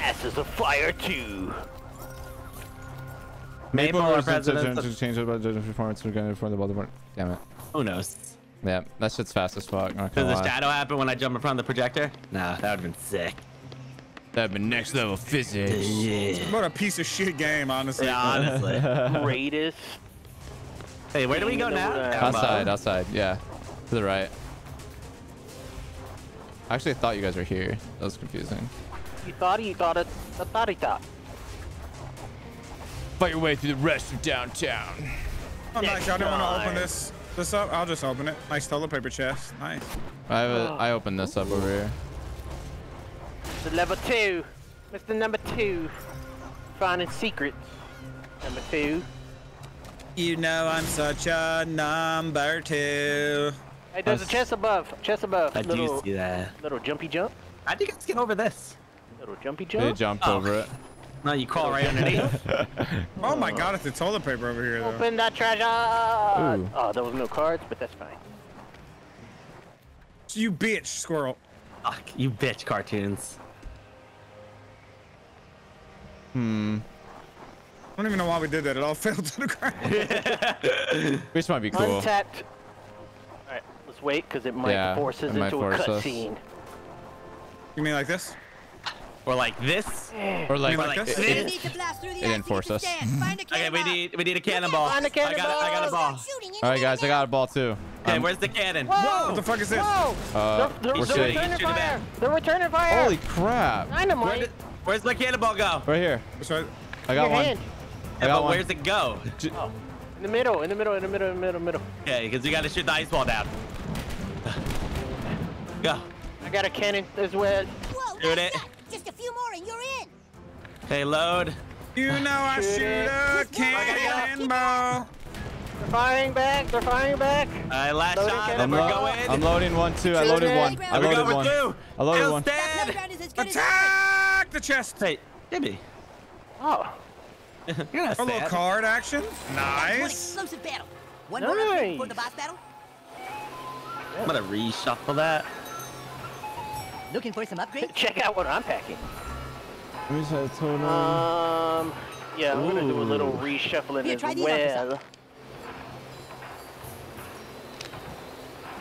Ass is a fire too. Maple or presidents to change about judging performance. We're going to inform the Baltimore. Damn it. Who knows? Yeah, that shit's fast as fuck. Does the shadow happen when I jump in front of the projector? Nah, that would've been sick. That'd been next level physics. Yeah. What a piece of shit game, honestly. Yeah, honestly. Greatest. Hey, where do we go now? Outside. Yeah, to the right. Actually, I thought you guys were here. That was confusing. You thought he thought it. I thought he thought. Fight your way through the rest of downtown. Oh, nice. Y'all don't want to open this up? I'll just open it. Nice toilet paper chest. Nice. I have I opened this up over here. Mr. Level 2. Mr. Number 2. Finding secrets. Number 2. You know I'm such a number 2. Hey, there's a chest above. Chest above. I do see that. Little jumpy jump. I think it's getting over this. Little jumpy jump. They jumped over it. No, you crawl right underneath. Oh my god, it's the toilet paper over here, though. Open that treasure! Ooh. Oh, there was no cards, but that's fine. You bitch, Squirrel. Fuck, you bitch, Cartoonz. I don't even know why we did that. It all failed to the ground. This might be cool. Untapped. Alright, let's wait, because it might force us into a cutscene. You mean like this? Or like this? Or like this? It didn't force us. Okay, we need a cannonball. I got a ball. All right, guys, I got a ball too. Okay, where's the cannon? Whoa! What the fuck is this? They're returning fire. Holy crap! Where's my cannonball go? Right here. I got one. But where's it go? In the middle. In the middle. Okay, because you gotta shoot the ice ball down. Go. I got a cannon as well. Shoot it. Just a few more and you're in. Hey, load. You know I shoot a cannonball. They're firing back. I latch on and we're going. I'm loading one too. I loaded one. Attack the chest. Hey, give me. Oh. A little card action. Nice. One more for the boss battle. I'm gonna reshuffle that. Looking for some upgrades? Check out what I'm packing. Yeah, I'm gonna do a little reshuffling as well.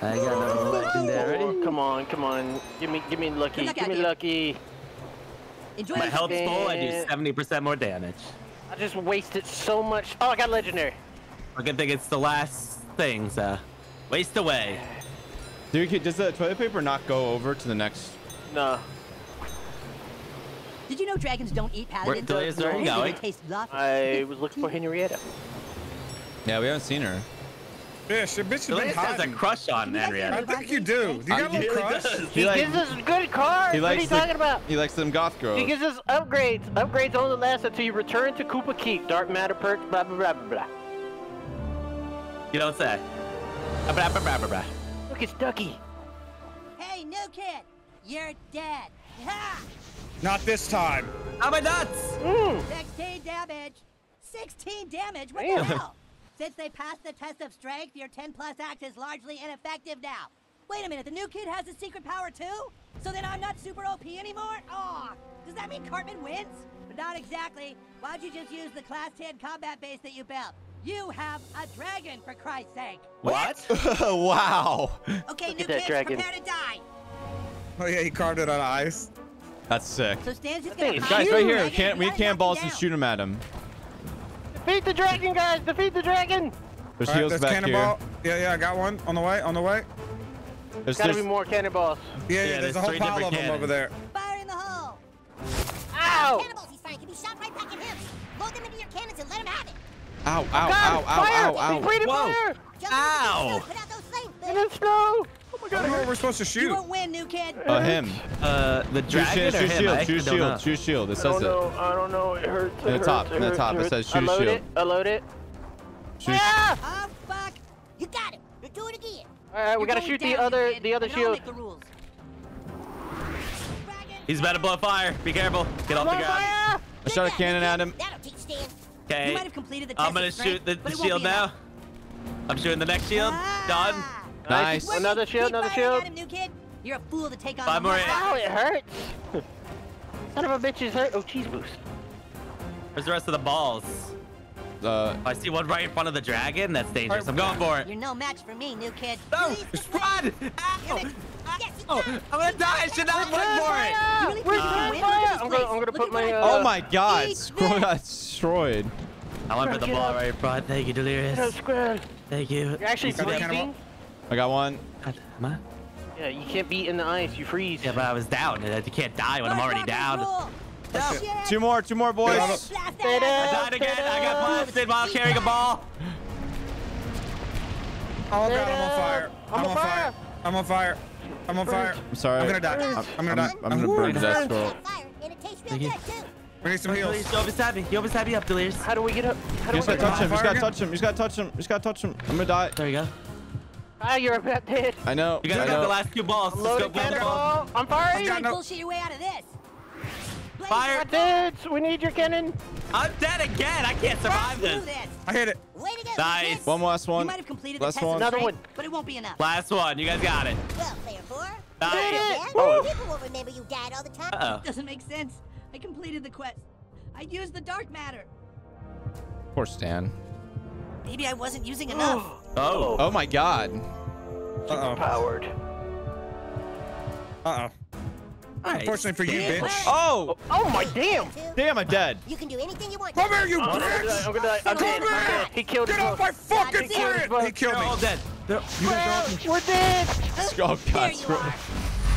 I got another legendary. Come on. Give me lucky. Give me lucky. Enjoy my health full. I do 70% more damage. I just wasted so much. Oh, I got legendary. I can think it's the last thing, so waste away. Does the toilet paper not go over to the next? No. Did you know dragons don't eat paladins? Where are you going? I was looking for Henrietta. Yeah, we haven't seen her. Yeah, she has a crush on Henrietta. I think you do. Do you got a little crush? He gives us good cars. What are you talking about? He likes them goth girls. He gives us upgrades. Upgrades only last until you return to Koopa Keep. Dark matter perks, blah, blah, blah, blah, blah. You don't say. Blah, blah, blah, blah, blah. Look, it's Ducky. Hey, new kid. You're dead. Ha! Not this time. I'm a nuts. 16 damage. 16 damage? What the hell? Since they passed the test of strength, your 10+ axe is largely ineffective now. Wait a minute, the new kid has a secret power too? So then I'm not super OP anymore? Aw, does that mean Cartman wins? But not exactly. Why'd you just use the class 10 combat base that you built? You have a dragon, for Christ's sake. What? Wow. Okay, new kids, prepare to die. Oh yeah, he carved it on ice. That's sick. So Stan's just gonna hide. Guys, right here, we can't balls and shoot him at him. Defeat the dragon, guys! Defeat the dragon! There's heals back cannonball. Here. Yeah, yeah, I got one. On the way, on the way. There's gotta be more cannonballs. Yeah, yeah, there's a whole pile of them over there. Fire in the hole! Ow! Cannonballs he's firing can be shot right back at him. Load them into your cannons and let him have it. Ow, ow, ow, ow, ow, ow. Whoa! Ow! And it's snow! Oh my god, I don't know what we're supposed to shoot. You won't win, new kid. Him. The dragon or him? Shoot shield, shoot shield. It says it. I don't know, it hurts. In the top, in the top, it says shoot shield. I load it, shoot. Ah! Oh, fuck. You got it. You're doing it again. All right, we gotta shoot the other shield. He's about to blow fire. Be careful. Get off the ground. I shot a cannon at him. Okay, I'm gonna shoot the shield now. I'm shooting the next shield. Done. Nice. Nice. Another shield, another shield. Him, new kid. You're a fool to take on. Five more. Ow, it hurts. Son of a bitch is hurt. Oh, cheese boost. Where's the rest of the balls? I see one right in front of the dragon. That's dangerous. I'm going for it. You're no match for me, new kid. No, run! Ow! Oh, I'm gonna die. I should not have went for it. I'm gonna put my. Oh my god, Squirrel got destroyed. I went for the ball right in front. Thank you, Delirious. Thank you. You're actually sleeping. I got one. Yeah, you can't be in the ice. You freeze. Yeah, but I was down. You can't die when I'm already down. Oh, two more, boys. I died again. I got blasted while carrying a ball. Oh, God, I'm on fire. I'm on fire. I'm on fire. I'm on fire. I'm sorry. I'm going to die. I'm going to die. I'm going to burn to death, Squirrel. We need some heals. You always have me. You always have me up, Delirious. How do we get up? You just got to touch him. You just got to touch him. You just got to touch him. You just got to touch him. I'm going to die. There you go. Ah, you're about dead. I know. You guys got the last two balls. Let's go play the ball. I'm firing. You gotta bullshit your way out of this. Fire. Dudes, we need your cannon. I'm dead again. I can't survive this. I hit it. Nice. One last one. Last one. Another one. But it won't be enough. Last one. You guys got it. Well, player 4. Nice. People will remember you died all the time. Uh-oh. Doesn't make sense. I completed the quest. I used the dark matter. Poor Stan. Maybe I wasn't using enough. Oh. Oh my god. Uh-oh. Powered. Uh-oh. Nice. Unfortunately for you, bitch. Oh! Oh my damn! Damn, I'm dead. You can do anything you want. Come here, you bitch! I'm gonna die. I'm dead. He killed me. Get off my fucking planet! He killed me. We're all dead. We're dead! Oh god,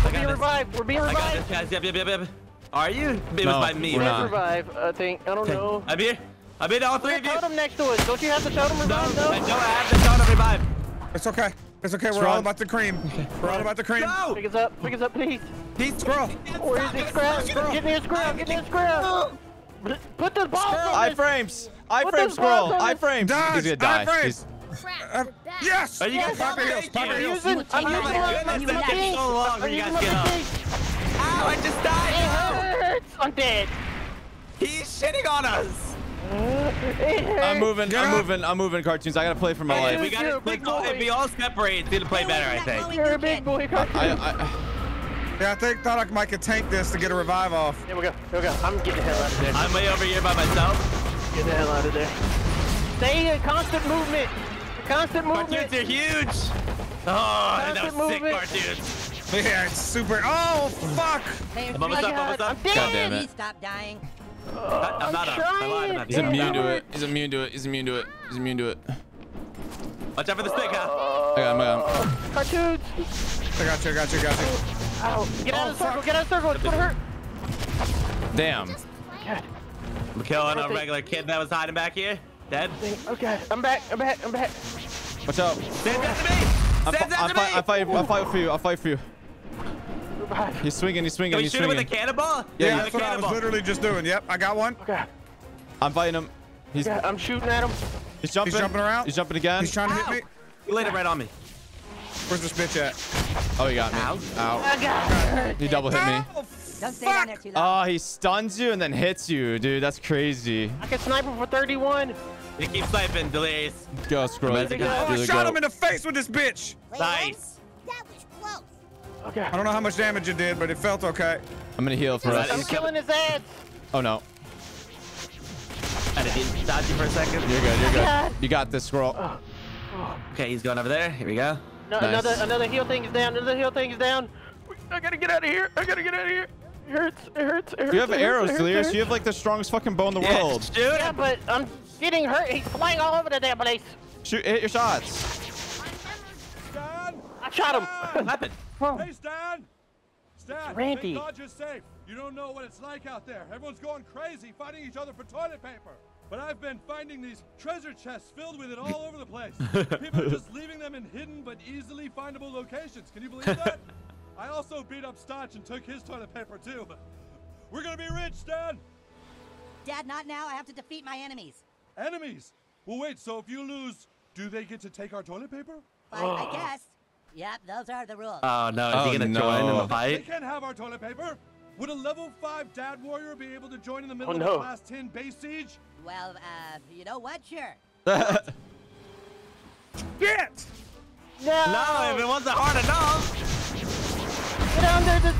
we're being revived. We're being revived. I got this, guys. Yep, yep, yep. Are you? It was by me. We're not. Revive, I think. I don't know. I'm here. I made all three of you. There's a totem next to us. Don't you have the totem revive? No, I don't have the totem revive. It's okay. It's okay. We're all about the cream. We're all about the cream. No! Pick us up. Pick us up, please. Pete, Squirrel. Where is it, Squirrel? Get near Squirrel. Get near Squirrel. Put the balls on this. I-frames. I-frames, Squirrel. I-frames. He's gonna die. I-frames. Yes! Are you guys popping heels? Popping heels. Oh my goodness, that takes so long when you guys get up. Ow, I just died. It hurts. I'm dead. He's shitting on us. I'm moving, yeah. I'm moving, Cartoonz. I gotta play for my life. We gotta if we all separate, it's gonna play better, I think. You're a big boy, Cartoonz. Yeah, I thought I might could tank this to get a revive off. Here we go, here we go. I'm getting the hell out of there. I'm way over here by myself. Get the hell out of there. Stay in constant movement. Constant movement. Cartoonz are huge. Oh, that was sick, Cartoonz. Yeah, it's super. Oh, fuck. Hey, I'm dead. God damn it. Stop dying. I'm not up. He's immune to it. He's immune to it. He's immune to it. He's immune to it. Watch out for the stick, huh? I got him. I got him. Cartoonz. I got you. I got you. I got you. Ow. Get out of the circle. Get out of the circle. It's gonna hurt. Damn. God. I'm killing a regular kid that was hiding back here. Dead. Okay, I'm back. I'm back. I'm back. Watch out. Stand after me. Stand after me. I fight for you. I fight for you. He's swinging. He's swinging. Can we shoot him with a cannonball? Yeah, that's what I was literally just doing. Yep, I got one. Okay. I'm fighting him. He's. Yeah, I'm shooting at him. He's jumping. He's jumping around. He's jumping again. He's trying to hit me. You laid it right on me. Where's this bitch at? Oh, he got me. Ow. Ow. God. He double hit me. Don't stay down there too long. Oh, he stuns you and then hits you, dude. That's crazy. I can snipe him for 31. He keeps sniping, Delirious. Go, Squirrel. I shot him in the face with this bitch. Nice. That was close. Okay. I don't know how much damage it did, but it felt okay. I'm gonna heal for us. I'm killing his ass. Oh, no. I didn't dodge you for a second. You're good. You're good. You got this, Squirrel. Oh. Oh. Okay, he's going over there. Here we go. No, nice. Another heal thing is down. Another heal thing is down. I gotta get out of here. I gotta get out of here. It hurts. It hurts. It hurts. You have arrows, Delirious. You have like the strongest fucking bow in the world. Dude. Yeah, but I'm getting hurt. He's flying all over the damn place. Shoot. Hit your shots. Stan, I shot him. What happened? Hey, Stan. Stan. Randy. Dodge is safe. You don't know what it's like out there. Everyone's going crazy, fighting each other for toilet paper. But I've been finding these treasure chests filled with it all over the place. People are just leaving them in hidden but easily findable locations. Can you believe that? I also beat up Stotch and took his toilet paper too. We're gonna be rich, Dad. Dad, not now. I have to defeat my enemies. Enemies? Well, wait. So if you lose, do they get to take our toilet paper? I guess. Yep, those are the rules. Oh no! Is he gonna join in the fight? They can't have our toilet paper. Would a level 5 Dad Warrior be able to join in the middle of the class 10 base siege? Well, you know what? Sure. Shit! No! No, if it wasn't hard enough. Get under the...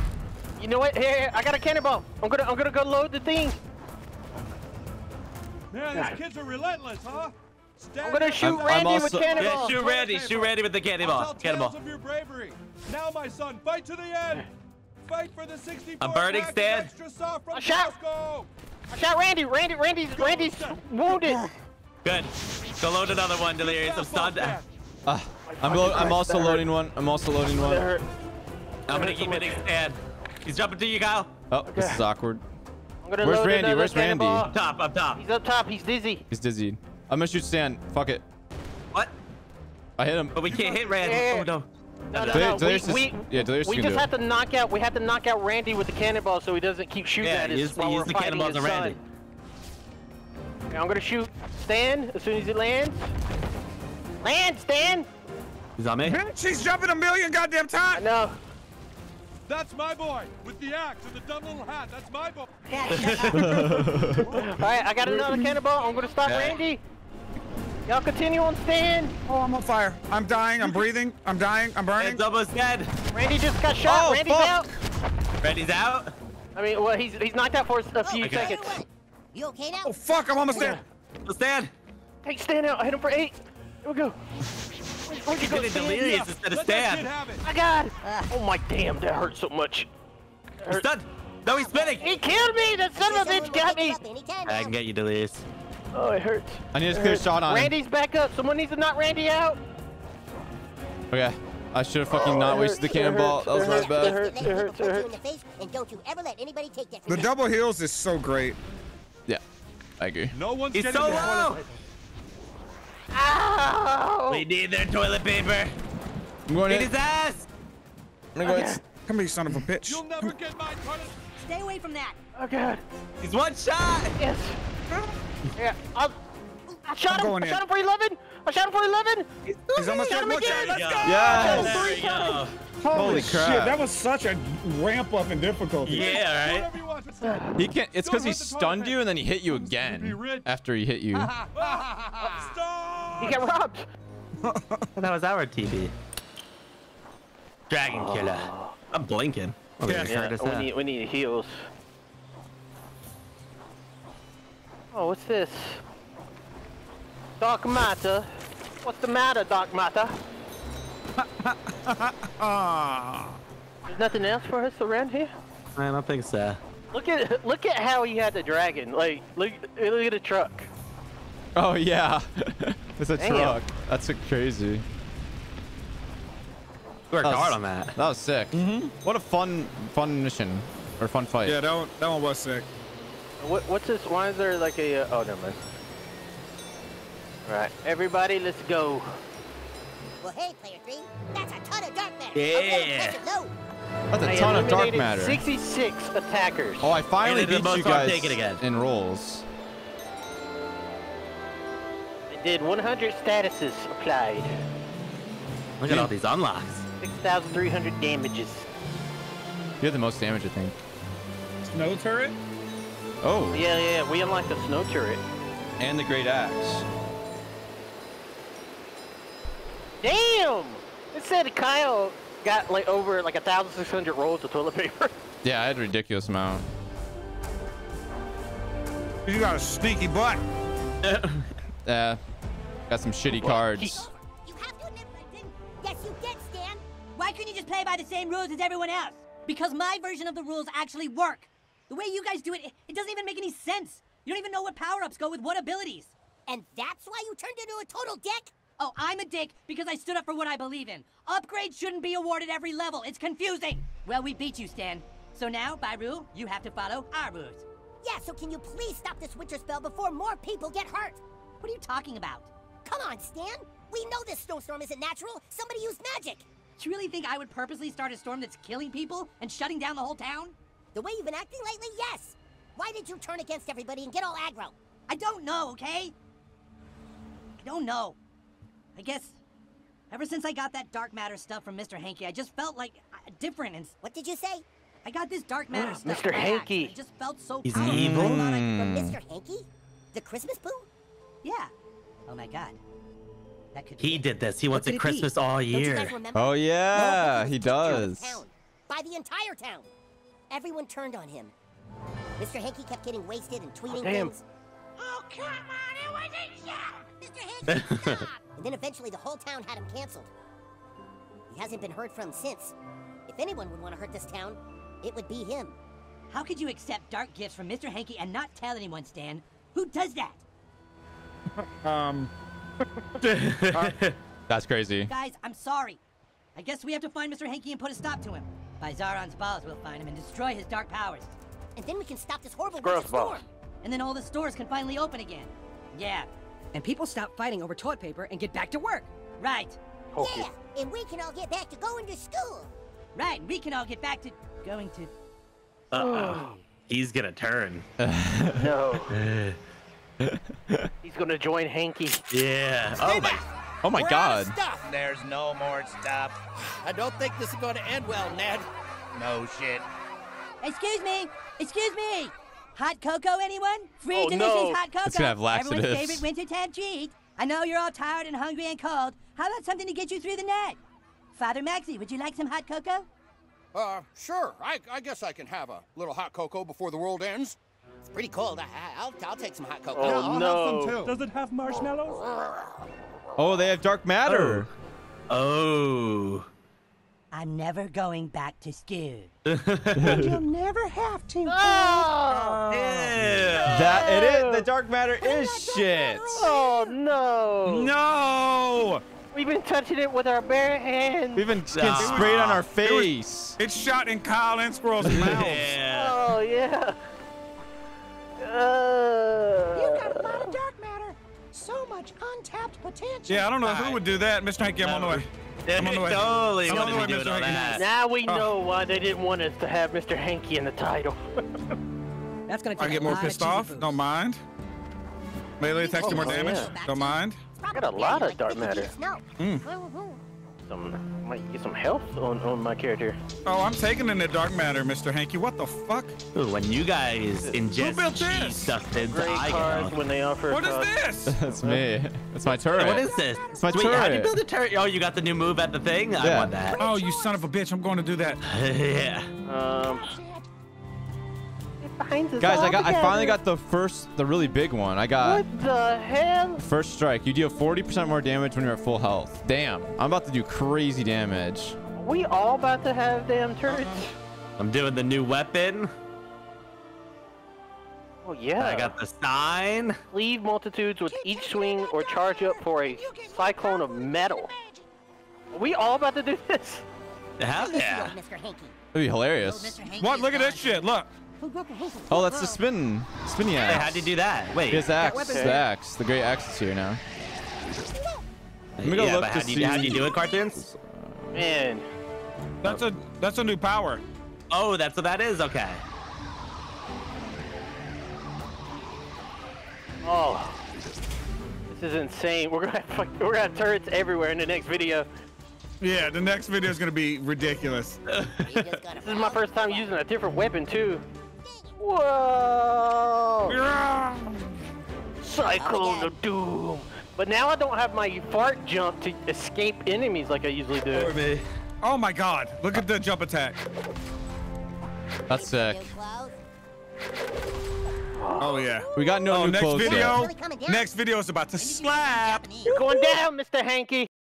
You know what? Here, I got a cannonball. I'm gonna go load the thing. Man, these kids are relentless, huh? I'm gonna shoot Randy with cannonballs. Yeah, shoot Randy with the cannonball. Cannonball. Of your bravery. Now, my son, fight to the end. Fight for the 64. I'm burning, Stan. I shot Randy. Randy's wounded. Good. Go load another one, Delirious. I'm stunned. I'm also loading one. I'm gonna keep hitting Stan. He's jumping to you, Kyle. Oh, okay. This is awkward. Where's Randy? Where's Randy? Top. Up top. He's up top. He's dizzy. He's dizzy. I'm gonna shoot Stan. Fuck it. What? I hit him. But we can't hit Randy. Yeah. Oh no. We have to knock out Randy with the cannonball so he doesn't keep shooting at us. Use the cannonballs on Randy. Okay, I'm gonna shoot Stan as soon as he lands. Land, Stan! Is that me? She's jumping a million goddamn times! No. That's my boy with the axe and the dumb little hat. That's my boy. Alright, I got another cannonball. I'm gonna stop Randy. Y'all continue on Stan. Oh, I'm on fire. I'm dying. I'm breathing. I'm dying. I'm burning. It's almost dead. Randy just got shot. Oh, Randy's out. Randy's out? I mean, well, he's knocked out for a few seconds. You okay now? Oh, fuck. I'm almost dead. Stan. Hey, Stan out. I hit him for 8. Here we go. Where'd you go, Stan? Delirious instead of Stan. My God. Oh, my damn. That hurt so much. He's done. No, he's spinning. He killed me. That son of a bitch got me. I can get you, Delirious. Oh, it hurts. I need a clear shot on Randy's him. Randy's back up. Someone needs to knock Randy out. Okay. I should have fucking not wasted the cannonball. That was my bad. It hurts. The double heals is so great. Yeah. I agree. No one's getting so low. Ow. We need their toilet paper. I'm going his ass. I'm going to go. Come here, you son of a bitch. You'll never get my toilet. Stay away from that. Oh, God. He's one shot. Yes. Yeah, I shot him for 11. I shot him for 11. He's almost shot him again. Let's go. Yes. Holy crap. Shit, that was such a ramp up in difficulty. Yeah, right? He can't, it's because he stunned you and then he hit you again after he hit you. He got robbed. That was our TV. Dragon killer. I'm blinking. We need heals. Oh, what's this? Doc Mata. What's the matter, Doc Mata? There's nothing else for us around here? I don't think so. Look at how he had the dragon. Like, look at the truck. Oh yeah, it's a truck. That's crazy. We worked hard on that. That was sick. Mm-hmm. What a fun mission or fun fight. Yeah, that one was sick. What's this? Why is there like a? Oh, never mind. Right, everybody, let's go. Well, hey, player 3, that's a ton of dark matter. Yeah. That's a ton of dark matter. 66 attackers. Oh, I finally beat you guys again in rolls. I did 100 statuses applied. Look at all these unlocks. 6,300 damages. You had the most damage, I think. Snow turret? Oh. Yeah, yeah, we unlocked the snow turret. And the great axe. Damn! It said Kyle got like over like 1,600 rolls of toilet paper. Yeah, I had a ridiculous amount. You got a sneaky butt. Got some shitty cards. You have to admit what I didn't. Yes, you did, Stan. Why couldn't you just play by the same rules as everyone else? Because my version of the rules actually work. The way you guys do it, it doesn't even make any sense. You don't even know what power-ups go with what abilities. And that's why you turned into a total dick? Oh, I'm a dick because I stood up for what I believe in. Upgrades shouldn't be awarded every level. It's confusing. Well, we beat you, Stan. So now, by rule, you have to follow our rules. Yeah, so can you please stop this winter spell before more people get hurt? What are you talking about? Come on, Stan. We know this snowstorm isn't natural. Somebody used magic. Do you really think I would purposely start a storm that's killing people and shutting down the whole town? The way you've been acting lately, yes. Why did you turn against everybody and get all aggro? I don't know, okay? I don't know. I guess ever since I got that dark matter stuff from Mr. Hankey, I just felt like different. And what did you say? I got this dark matter stuff. Mr. Hankey. I just felt so powerful. He's evil. From Mr. Hankey? The Christmas poo? Yeah. Oh my God. That could be he did this. He wants a Christmas all year. Oh yeah, no, he does. By the entire town. Everyone turned on him. Mr. Hankey kept getting wasted and tweeting things. Oh, come on, it wasn't you! Mr. Hankey, stop! And then eventually the whole town had him canceled. He hasn't been heard from since. If anyone would want to hurt this town, it would be him. How could you accept dark gifts from Mr. Hankey and not tell anyone, Stan? Who does that? That's crazy. Guys, I'm sorry. I guess we have to find Mr. Hankey and put a stop to him. By Zaron's balls, we'll find him and destroy his dark powers. And then we can stop this horrible storm. And then all the stores can finally open again. Yeah. And people stop fighting over toilet paper and get back to work. Right. Okay. Yeah, and we can all get back to going to school. Right, and we can all get back to going to... Uh-oh. He's gonna turn. No. He's gonna join Hankey. Yeah. Oh my. Oh my God. There's no more stuff. I don't think this is gonna end well, Ned. No shit. Excuse me. Excuse me. Hot cocoa, anyone? Free delicious hot cocoa. It's gonna have laxatives. Everyone's favorite wintertime treat. I know you're all tired and hungry and cold. How about something to get you through the night? Father Maxie, would you like some hot cocoa? Sure. I guess I can have a little hot cocoa before the world ends. It's pretty cold. I'll take some hot cocoa. Oh, no. I'll have some too. Does it have marshmallows? Oh, they have dark matter. Oh. I'm never going back to school. But you'll never have to. Oh, yeah. That it is. The dark matter is shit. Oh no! No! We've been touching it with our bare hands. We've been getting sprayed on our face. It's shot in Kyle and Squirrel's mouth. Yeah. Oh yeah. You got a lot of dark matter. So much untapped potential. Yeah, I don't know who would do that, Mr. Hankey. I'm on the way. Totally now we know why they didn't want us to have Mr. Hankey in the title. That's gonna take I get more pissed off. Don't mind. Melee attacks do more damage. Yeah. Don't mind. I got a lot of dark matter. I might get some health on my character. Oh, I'm taking in the dark matter, Mr. Hankey. What the fuck? Ooh, when you guys ingest cheese stuff into when they offer What is this? That's me. That's my turret. What is this? It's my turret. How do you build a turret? Oh, you got the new move at the thing? Yeah. I want that. Oh, you son of a bitch. I'm going to do that. Yeah. Guys, I finally got the really big one. I got what the hell? First strike. You deal 40% more damage when you're at full health. Damn, I'm about to do crazy damage. We all about to have damn turrets. I'm doing the new weapon. Oh yeah. I got the sign. Leave multitudes with each swing or charge up for a cyclone of metal. Are we all about to do this? Hell yeah. That'd be hilarious. What? Look at this shit. Look. Oh, that's the spinny axe. Hey, how'd you do that? Wait. His axe. The great axe is here now. Let me go look to see. How do you do it, Cartoonz? Man, that's a new power. Oh, that's what that is. Okay. Oh, this is insane. We're gonna have, we're gonna have turrets everywhere in the next video. Yeah, the next video is gonna be ridiculous. This is my first time using a different weapon too. Whoa! Yeah. Cyclone of Doom. But now I don't have my fart jump to escape enemies like I usually do. Oh my God! Look at the jump attack. That's sick. Oh yeah, we got no new clothes. Next video is about to slap. You're going down, Mr. Hankey.